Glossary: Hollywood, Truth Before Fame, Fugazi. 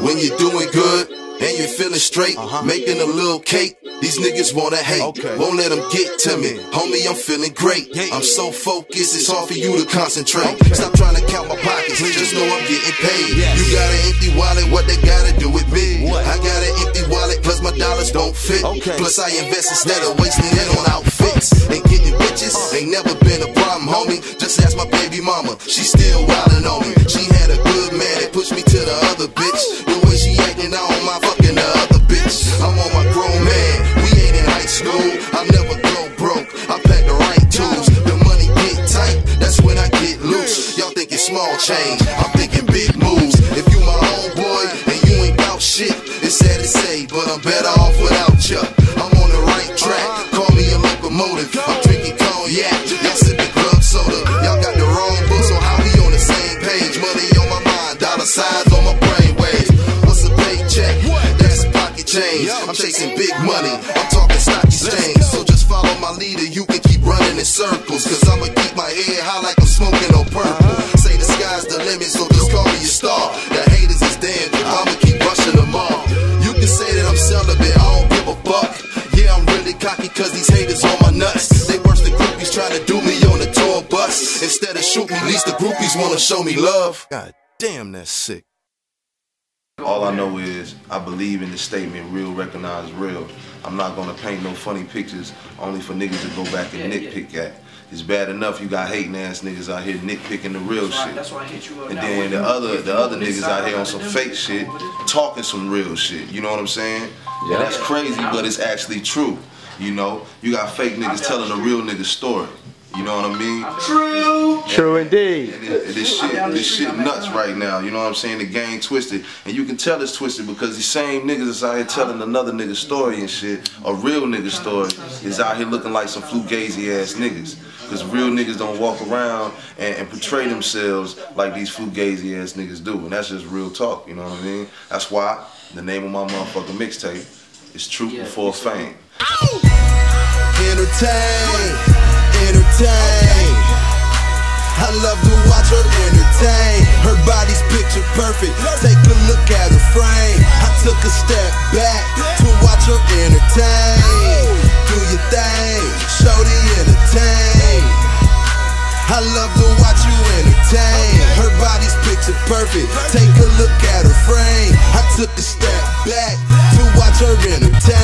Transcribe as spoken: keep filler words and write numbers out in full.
When you're doing good and you're feeling straight, uh-huh. making a little cake, these niggas wanna hate. Okay. Won't let them get to me. Homie, I'm feeling great. I'm so focused, it's hard for you to concentrate. Okay. Stop trying to count my pockets, just know I'm getting paid. Yes. You got an empty wallet, what they gotta do with me? What? I got an empty wallet, plus my dollars don't fit. Okay. Plus I invest instead of wasting it on outfits. And getting bitches uh. ain't never been a problem, homie. Just ask my baby mama, she still wildin' on me. She had a good man that pushed me to the other bitch. The way she acting, I don't mind fucking the other bitch. I'm on my grown man, we ain't in high school. I never go broke, I pack the right tools. The money get tight, that's when I get loose. Y'all thinking small change, I'm thinking big moves. If you my homeboy and you ain't bout shit, it's sad to say, but I'm better off without ya. I'm on the right track, call me a locomotive. I'm drinking cognac, y'all sipping club soda. Y'all got the wrong books on how we on the same page. Money on my mind, dollar signs on my brainwaves. What's a paycheck? That's pocket change. I'm chasing big money, I'm talking stock exchange. So just follow my leader, you can keep running in circles. Cause I'ma keep my head high like I'm smoking on purple. Say the sky's the limit, so just call me a star. The haters is dead, I'ma keep rushing them all. You can say that I'm celibate, I don't give a fuck. Yeah, I'm really cocky cause these haters on my nuts. They worse than groupies trying to do me on the tour bus. Instead of shoot me, at least the groupies wanna show me love. God damn, that's sick. All I know is I believe in the statement, real recognize real. I'm not gonna paint no funny pictures only for niggas to go back and yeah, nitpick yeah. at. It's bad enough you got hating ass niggas out here nitpicking the real that's shit. Why, that's why I hit you up and now. Then the other the other niggas out here on some fake shit, talking some real shit. You know what I'm saying? Yeah, and that's crazy, but it's actually true. You know, you got fake niggas telling a real nigga's story. You know what I mean? True. True indeed. And this, this shit, this shit nuts right now. You know what I'm saying? The game twisted, and you can tell it's twisted because these same niggas is out here telling another nigga's story and shit. A real nigga's story is out here looking like some Fugazi ass niggas. Because real niggas don't walk around and, and portray themselves like these Fugazi ass niggas do. And that's just real talk, you know what I mean? That's why the name of my motherfucking mixtape is Truth Before Fame. Entertain. Entertain. I love to watch her entertain. Her body's picture perfect. Take a look at her frame. I took a step back to watch her entertain. Do your thing, show the entertain. I love to watch you entertain. Her body's picture perfect. Take a look at her frame. I took a step back to watch her entertain.